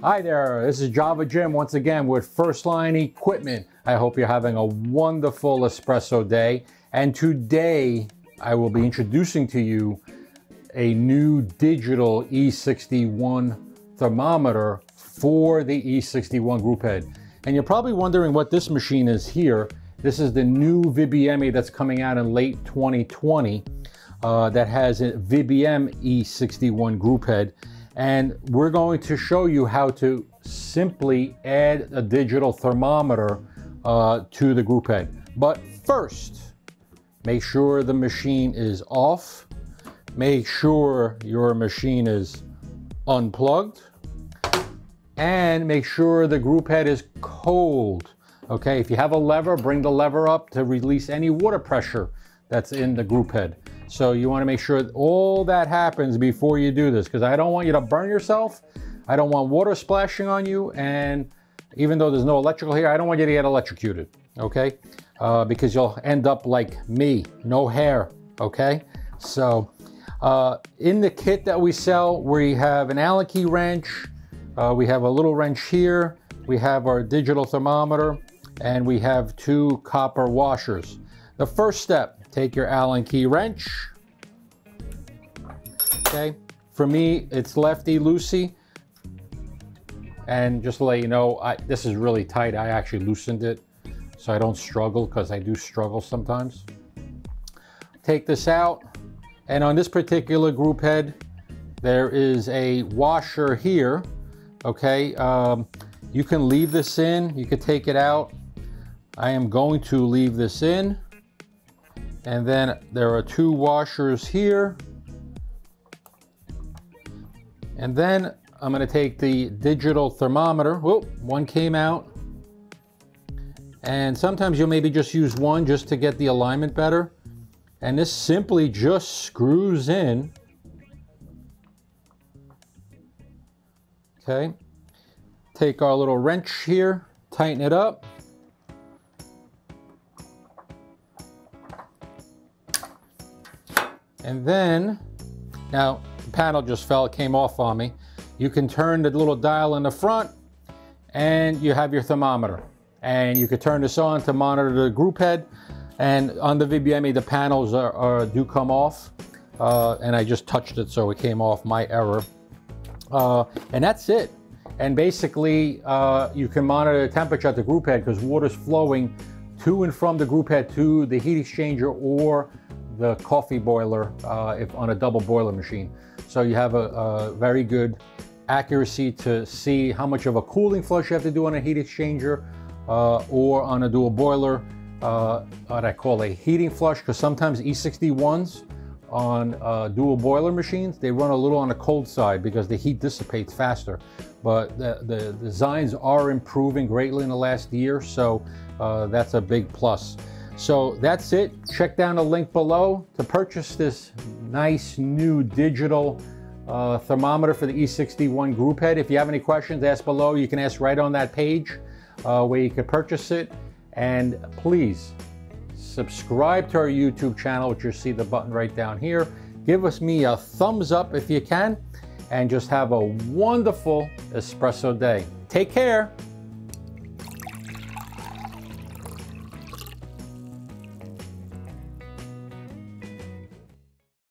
Hi there, this is Java Jim once again with First Line Equipment. I hope you're having a wonderful espresso day. And today I will be introducing to you a new digital E61 thermometer for the E61 group head. And you're probably wondering what this machine is here. This is the new VBME that's coming out in late 2020 that has a VBM E61 group head. And we're going to show you how to simply add a digital thermometer to the group head. But first, make sure the machine is off. Make sure your machine is unplugged. And make sure the group head is cold. Okay, if you have a lever, bring the lever up to release any water pressure that's in the group head. So you want to make sure all that happens before you do this, because I don't want you to burn yourself. I don't want water splashing on you. And even though there's no electrical here, I don't want you to get electrocuted, okay? Because you'll end up like me, no hair, okay? So in the kit that we sell, we have an Allen key wrench. We have a little wrench here. We have our digital thermometer and we have two copper washers. The first step, take your Allen key wrench, okay? For me, it's lefty-loosey. And just to let you know, this is really tight. I actually loosened it so I don't struggle, because I do struggle sometimes. Take this out. And on this particular group head, there is a washer here, okay? You can leave this in, you could take it out. I am going to leave this in. And then there are two washers here. And then I'm going to take the digital thermometer. Whoop, one came out. And sometimes you'll maybe just use one just to get the alignment better. And this simply just screws in. Okay. Take our little wrench here, tighten it up. And then, now the panel just fell, it came off on me. You can turn the little dial in the front and you have your thermometer. And you can turn this on to monitor the group head. And on the VBME, the panels do come off. And I just touched it, so it came off, my error. And that's it. And basically, you can monitor the temperature at the group head, because water's flowing to and from the group head to the heat exchanger or the coffee boiler if on a double boiler machine. So you have a very good accuracy to see how much of a cooling flush you have to do on a heat exchanger or on a dual boiler, what I call a heating flush, because sometimes E61s on dual boiler machines, they run a little on the cold side because the heat dissipates faster. But the designs are improving greatly in the last year, so that's a big plus. So that's it. Check down the link below to purchase this nice new digital thermometer for the E61 group head. If you have any questions, ask below. You can ask right on that page where you could purchase it. And please subscribe to our YouTube channel, which you'll see the button right down here. Give me a thumbs up if you can, and just have a wonderful espresso day. Take care.